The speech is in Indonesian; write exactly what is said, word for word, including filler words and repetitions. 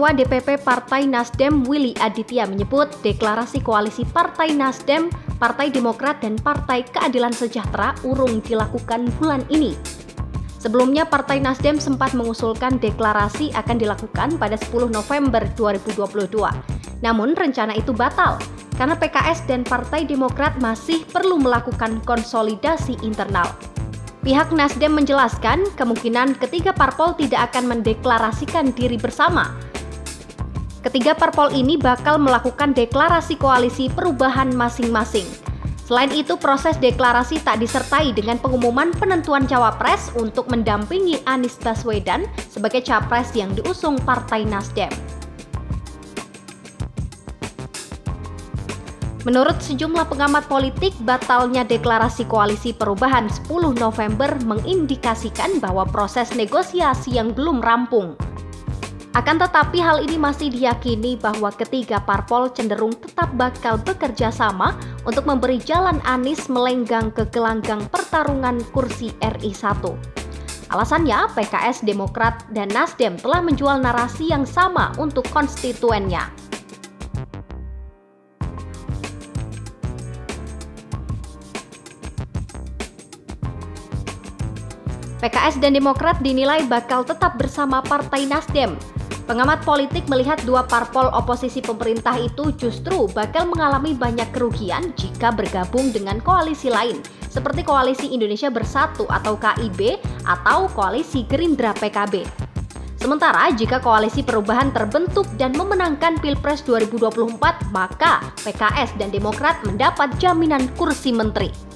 Ketua D P P Partai Nasdem Willy Aditya menyebut deklarasi koalisi Partai Nasdem, Partai Demokrat, dan Partai Keadilan Sejahtera urung dilakukan bulan ini. Sebelumnya, Partai Nasdem sempat mengusulkan deklarasi akan dilakukan pada sepuluh November dua ribu dua puluh dua. Namun, rencana itu batal karena P K S dan Partai Demokrat masih perlu melakukan konsolidasi internal. Pihak Nasdem menjelaskan kemungkinan ketiga parpol tidak akan mendeklarasikan diri bersama. Ketiga parpol ini bakal melakukan deklarasi koalisi perubahan masing-masing. Selain itu, proses deklarasi tak disertai dengan pengumuman penentuan cawapres untuk mendampingi Anies Baswedan sebagai capres yang diusung Partai Nasdem. Menurut sejumlah pengamat politik, batalnya deklarasi koalisi perubahan sepuluh November mengindikasikan bahwa proses negosiasi yang belum rampung. Akan tetapi hal ini masih diyakini bahwa ketiga parpol cenderung tetap bakal bekerja sama untuk memberi jalan Anies melenggang ke gelanggang pertarungan kursi R I satu. Alasannya, P K S, Demokrat, dan Nasdem telah menjual narasi yang sama untuk konstituennya. P K S dan Demokrat dinilai bakal tetap bersama Partai Nasdem. Pengamat politik melihat dua parpol oposisi pemerintah itu justru bakal mengalami banyak kerugian jika bergabung dengan koalisi lain, seperti Koalisi Indonesia Bersatu atau K I B atau Koalisi Gerindra P K B. Sementara jika Koalisi Perubahan terbentuk dan memenangkan Pilpres dua ribu dua puluh empat, maka P K S dan Demokrat mendapat jaminan kursi menteri.